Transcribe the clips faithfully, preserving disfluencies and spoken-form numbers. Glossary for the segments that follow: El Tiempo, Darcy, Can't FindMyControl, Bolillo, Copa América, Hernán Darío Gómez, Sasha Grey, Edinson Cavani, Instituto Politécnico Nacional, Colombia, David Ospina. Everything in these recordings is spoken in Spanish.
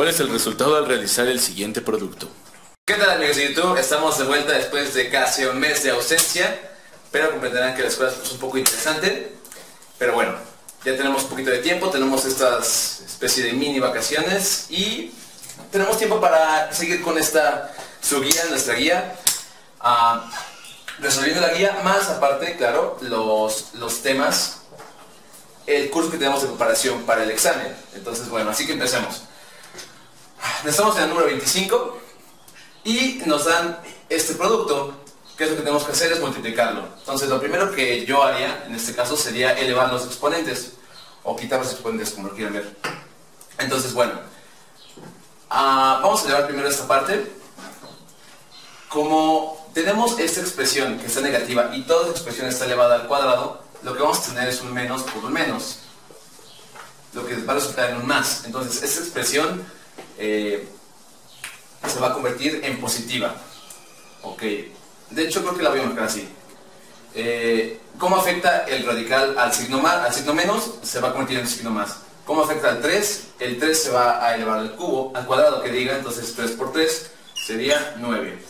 ¿Cuál es el resultado al realizar el siguiente producto? ¿Qué tal, amigos de YouTube? Estamos de vuelta después de casi un mes de ausencia, pero comprenderán que la escuela es un poco interesante. Pero bueno, ya tenemos un poquito de tiempo, tenemos estas especie de mini vacaciones y tenemos tiempo para seguir con esta su guía, nuestra guía, uh, resolviendo la guía, más aparte, claro, los, los temas, el curso que tenemos de preparación para el examen. Entonces, bueno, así que empecemos. Estamos en el número veinticinco y nos dan este producto. Que es lo que tenemos que hacer? Es multiplicarlo. Entonces, lo primero que yo haría en este caso sería elevar los exponentes o quitar los exponentes, como lo quieran ver. Entonces, bueno, uh, vamos a elevar primero esta parte. Como tenemos esta expresión que está negativa y toda expresión está elevada al cuadrado, lo que vamos a tener es un menos por un menos, lo que va a resultar en un más. Entonces, esta expresión eh, se va a convertir en positiva. Ok. De hecho, creo que la voy a marcar así. Eh, ¿Cómo afecta el radical al signo, más, al signo menos? Se va a convertir en un signo más. ¿Cómo afecta al tres? El tres se va a elevar al cubo, al cuadrado que diga. Entonces, tres por tres sería nueve.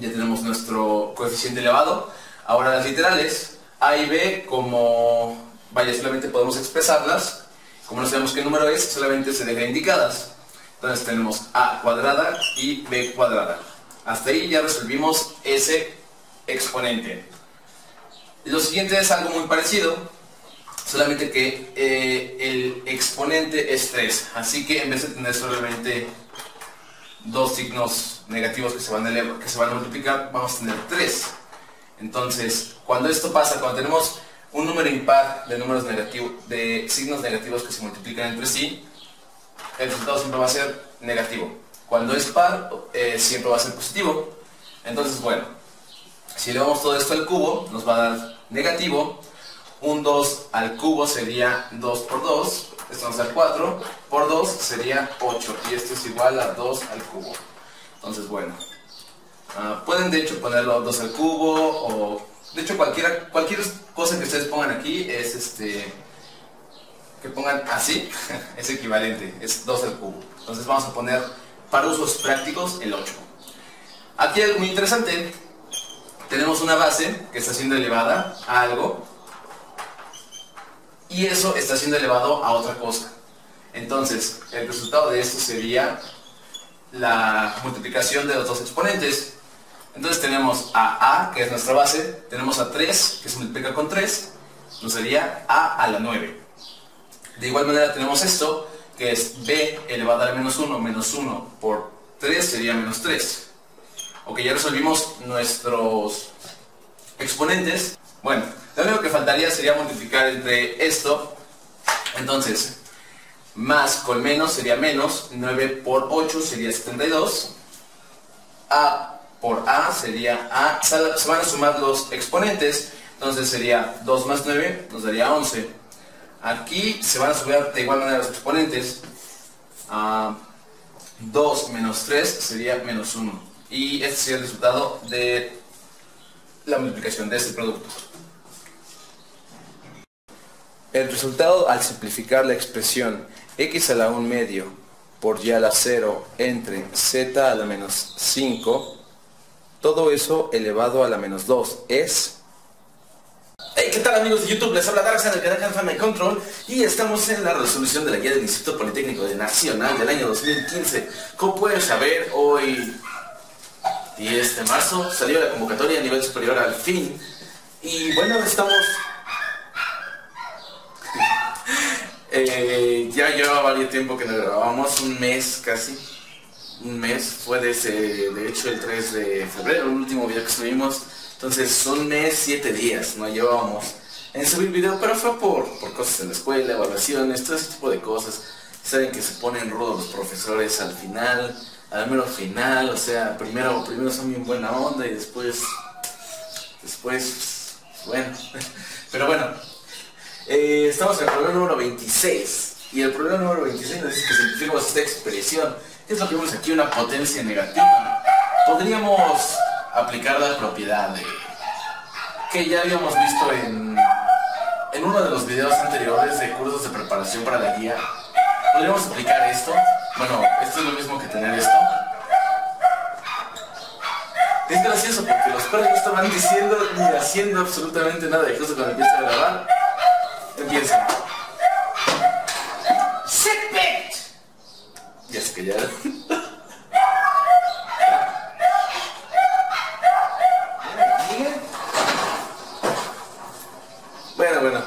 Ya tenemos nuestro coeficiente elevado. Ahora las literales, A y B, como vaya, solamente podemos expresarlas. Como no sabemos qué número es, solamente se dejan indicadas. Entonces tenemos A cuadrada y B cuadrada. Hasta ahí ya resolvimos ese exponente. Lo siguiente es algo muy parecido, solamente que eh, el exponente es tres. Así que en vez de tener solamente dos signos negativos que se van a, elevar, que se van a multiplicar, vamos a tener tres. Entonces, cuando esto pasa, cuando tenemos un número impar de, números negativo, de signos negativos que se multiplican entre sí, el resultado siempre va a ser negativo. Cuando es par, eh, siempre va a ser positivo. Entonces, bueno, si elevamos todo esto al cubo, nos va a dar negativo. Un dos al cubo sería dos por dos. Esto nos da cuatro. Por dos sería ocho. Y esto es igual a dos al cubo. Entonces, bueno. Uh, pueden, de hecho, ponerlo dos al cubo. O, de hecho, cualquiera, cualquier cosa que ustedes pongan aquí es este... Que pongan así. Es equivalente. Es dos al cubo. Entonces, vamos a poner... Para usos prácticos, el ocho. Aquí algo muy interesante. Tenemos una base que está siendo elevada a algo. Y eso está siendo elevado a otra cosa. Entonces, el resultado de esto sería la multiplicación de los dos exponentes. Entonces tenemos a A, que es nuestra base. Tenemos a tres, que se multiplica con tres. Nos sería A a la nueve. De igual manera tenemos esto, que es B elevada al menos uno, menos uno por tres sería menos tres. Ok, ya resolvimos nuestros exponentes. Bueno, lo único que faltaría sería multiplicar entre esto. Entonces, más con menos sería menos, nueve por ocho sería setenta y dos. A por A sería A, se van a sumar los exponentes. Entonces sería dos más nueve, nos daría once. Aquí se van a sumar de igual manera los exponentes. uh, dos menos tres sería menos uno. Y este sería el resultado de la multiplicación de este producto. El resultado al simplificar la expresión x a la un medio por y a la cero entre z a la menos cinco, todo eso elevado a la menos dos es... Hey, ¿qué tal, amigos de YouTube? Les habla Darcy en el canal Can't FindMyControl y estamos en la resolución de la guía del Instituto Politécnico Nacional del año dos mil quince. Como pueden saber, hoy diez de marzo salió la convocatoria a nivel superior al fin. Y bueno, estamos... eh, ya lleva varios tiempo que nos grabamos, un mes casi. Un mes, fue desde, de hecho, el tres de febrero, el último video que subimos. Entonces, un mes, siete días, no llevábamos en subir video, pero fue por, por cosas en la escuela, evaluaciones, todo ese tipo de cosas. Saben que se ponen rudos los profesores al final, al mero final, o sea, primero, primero son bien buena onda y después, después, bueno. Pero bueno, eh, estamos en el problema número veintiséis, y el problema número veintiséis nos dice que simplifiquemos esta expresión. ¿Qué es lo que vemos aquí? Una potencia negativa. Podríamos... aplicar la propiedad de, que ya habíamos visto en, en uno de los videos anteriores de cursos de preparación para la guía. Podríamos aplicar esto, bueno, es es lo mismo que tener esto. Es gracioso porque los perros no estaban diciendo ni haciendo absolutamente nada, y justo cuando empieza a grabar, empiezan. ¡Sick bitch! Ya es que ya... Bueno, bueno.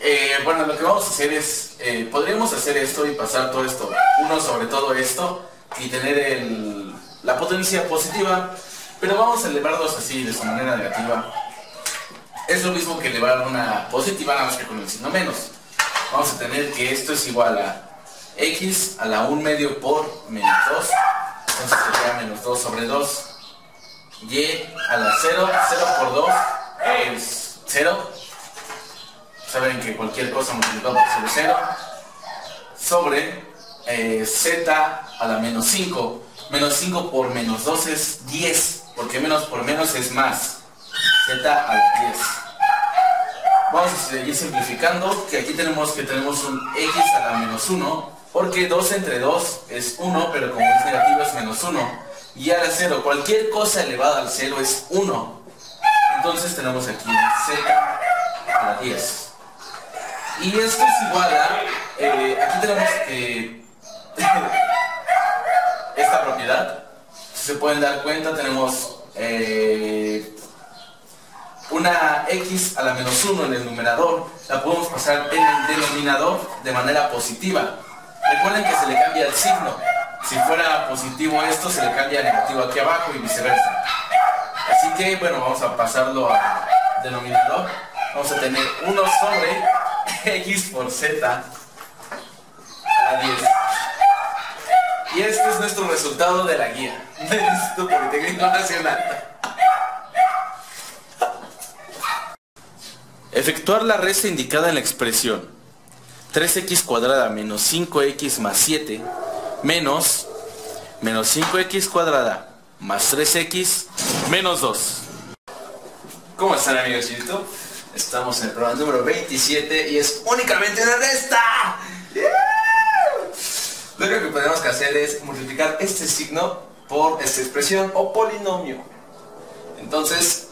eh, bueno, lo que vamos a hacer es... Eh, podríamos hacer esto y pasar todo esto, uno sobre todo esto, y tener el, la potencia positiva, pero vamos a elevarlos así, de su manera negativa. Es lo mismo que elevar una positiva, nada más que con el signo menos. Vamos a tener que esto es igual a x a la un medio por menos dos, entonces sería menos dos sobre dos, y a la cero, cero por dos es cero, saben que cualquier cosa multiplicada por cero, sobre eh, z a la menos cinco, menos cinco por menos dos es diez, porque menos por menos es más, z a la diez. Vamos a seguir simplificando, que aquí tenemos que tenemos un x a la menos uno, porque dos entre dos es uno, pero como es negativo es menos uno. Y a la cero, cualquier cosa elevada al cero es uno. Entonces tenemos aquí z a la diez. Y esto es igual a... Eh, aquí tenemos eh, esta propiedad. Si se pueden dar cuenta, tenemos... Eh, una x a la menos uno en el numerador, la podemos pasar en el denominador de manera positiva. Recuerden que se le cambia el signo. Si fuera positivo esto, se le cambia negativo aquí abajo y viceversa. Así que, bueno, vamos a pasarlo a denominador. Vamos a tener uno sobre x por z a la diez. Y este es nuestro resultado de la guía del Instituto Politécnico Nacional. Efectuar la resta indicada en la expresión tres x cuadrada menos cinco x más siete menos menos cinco x cuadrada más tres x menos dos. ¿Cómo están, amigos de YouTube? Estamos en el programa número veintisiete y es únicamente una resta. Yeah. Lo único que tenemos que hacer es multiplicar este signo por esta expresión o polinomio. Entonces,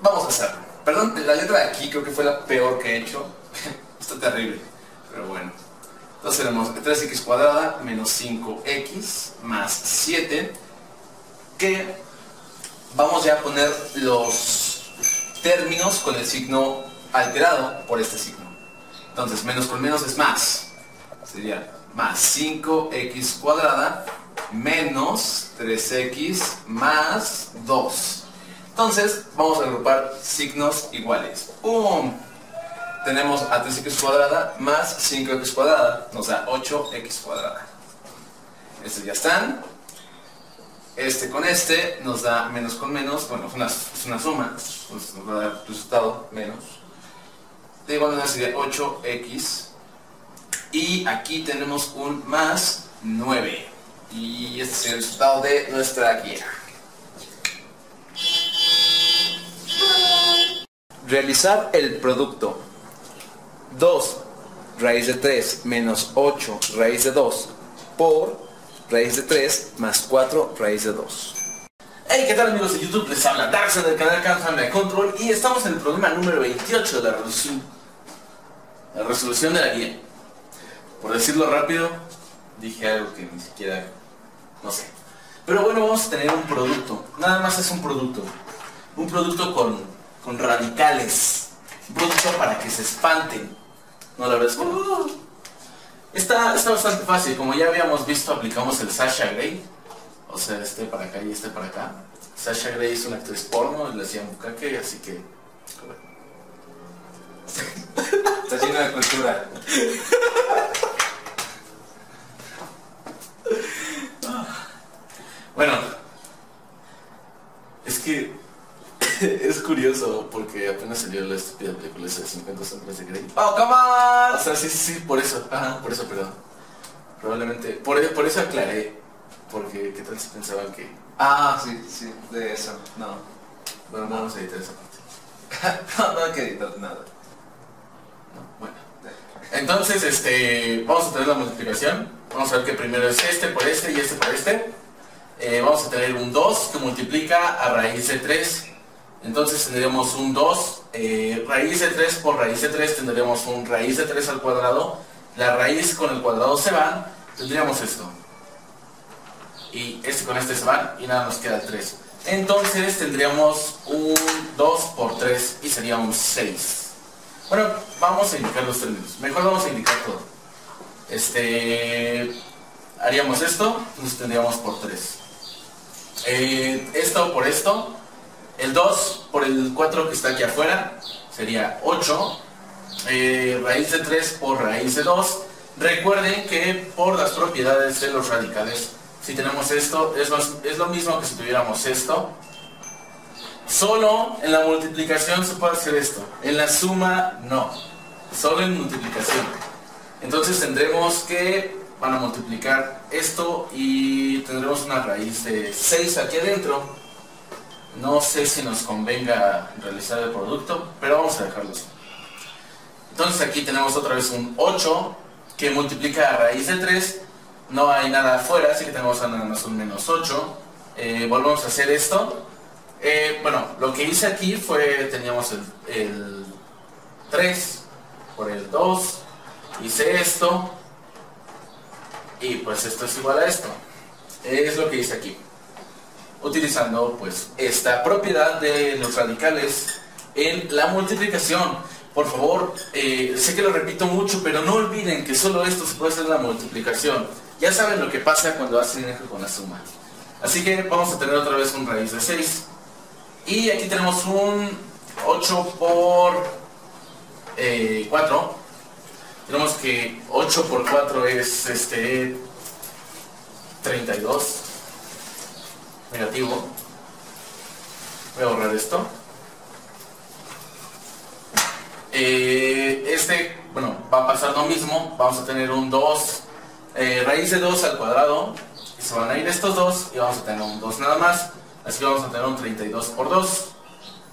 vamos a hacerlo. Perdón, la letra de aquí creo que fue la peor que he hecho. Está terrible, pero bueno. Entonces tenemos tres x cuadrada menos cinco x más siete, que vamos ya a poner los términos con el signo alterado por este signo. Entonces menos por menos es más. Sería más cinco x cuadrada menos tres x más dos. Entonces, vamos a agrupar signos iguales. ¡Pum! Tenemos a tres x cuadrada más cinco x cuadrada, nos da ocho x cuadrada. Estos ya están. Este con este nos da menos con menos, bueno, es una, es una suma, entonces nos va a dar el resultado menos. De igual manera sería ocho x. Y aquí tenemos un más nueve. Y este es el resultado de nuestra guía. Realizar el producto dos raíz de tres menos ocho raíz de dos por raíz de tres más cuatro raíz de dos. Hey, ¿qué tal, amigos de YouTube? Les habla Darcy del canal Can't FindMyControl y estamos en el problema número veintiocho de la resolución, la resolución de la guía. Por decirlo rápido, dije algo que ni siquiera, no sé. Pero bueno, vamos a tener un producto, nada más es un producto. Un producto con, con radicales. Un producto para que se espanten. No, la verdad es que no. Está, está bastante fácil. Como ya habíamos visto, aplicamos el Sasha Grey. O sea, este para acá y este para acá. Sasha Grey es una actriz porno y le hacían bucaque, así que... Está lleno de cultura. Bueno. Es que... Es curioso porque apenas salió la estúpida película de cincuenta sombras de Grey. ¡Oh, come on! O sea, sí, sí, sí, por eso. Ajá, por eso, perdón. Probablemente, por, por eso aclaré. Porque, ¿qué tal si pensaban que...? Ah, sí, sí, de eso, no. Bueno, no vamos a editar esa parte. No, no hay que editar nada. No, bueno. Entonces, este, vamos a tener la multiplicación. Vamos a ver que primero es este por este y este por este. Eh, vamos a tener un dos que multiplica a raíz de tres. Entonces tendríamos un dos, eh, raíz de tres por raíz de tres, tendríamos un raíz de tres al cuadrado. La raíz con el cuadrado se van, tendríamos esto. Y este con este se van y nada nos queda tres. Entonces tendríamos un dos por tres y sería un seis. Bueno, vamos a indicar los términos. Mejor vamos a indicar todo. Este... Haríamos esto, nos tendríamos por tres. Eh, esto por esto. El dos por el cuatro que está aquí afuera sería ocho. Eh, raíz de tres por raíz de dos. Recuerden que por las propiedades de los radicales, si tenemos esto, es lo, es lo mismo que si tuviéramos esto. Solo en la multiplicación se puede hacer esto. En la suma, no. Solo en multiplicación. Entonces tendremos que... van a multiplicar esto y tendremos una raíz de seis aquí adentro. No sé si nos convenga realizar el producto, pero vamos a dejarlo así. Entonces aquí tenemos otra vez un ocho que multiplica a raíz de tres. No hay nada afuera, así que tenemos nada más un menos ocho. Eh, volvemos a hacer esto. Eh, bueno, lo que hice aquí fue, teníamos el, el tres por el dos. Hice esto. Y pues esto es igual a esto. Es lo que dice aquí. Utilizando pues esta propiedad de los radicales en la multiplicación. Por favor, eh, sé que lo repito mucho, pero no olviden que solo esto se puede hacer en la multiplicación. Ya saben lo que pasa cuando hacen esto con la suma. Así que vamos a tener otra vez un raíz de seis. Y aquí tenemos un ocho por eh, cuatro. Tenemos que ocho por cuatro es este treinta y dos, negativo. Voy a borrar esto. Eh, este, bueno, va a pasar lo mismo. Vamos a tener un dos, eh, raíz de dos al cuadrado. Y se van a ir estos dos y vamos a tener un dos nada más. Así que vamos a tener un treinta y dos por dos.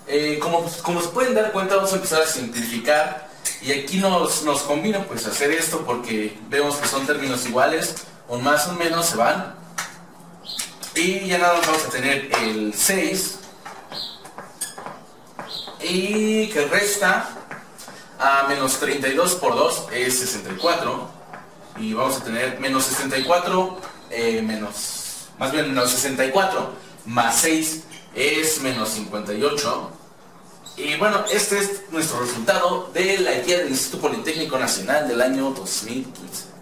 Eh, como, como se pueden dar cuenta, vamos a empezar a simplificar. Y aquí nos, nos convino pues hacer esto porque vemos que son términos iguales. Un más, un menos se van. Y ya nada más vamos a tener el seis. Y que resta a menos treinta y dos por dos es sesenta y cuatro. Y vamos a tener menos sesenta y cuatro, eh, menos, más bien menos sesenta y cuatro más seis es menos cincuenta y ocho. Y bueno, este es nuestro resultado de la guía del Instituto Politécnico Nacional del año dos mil quince.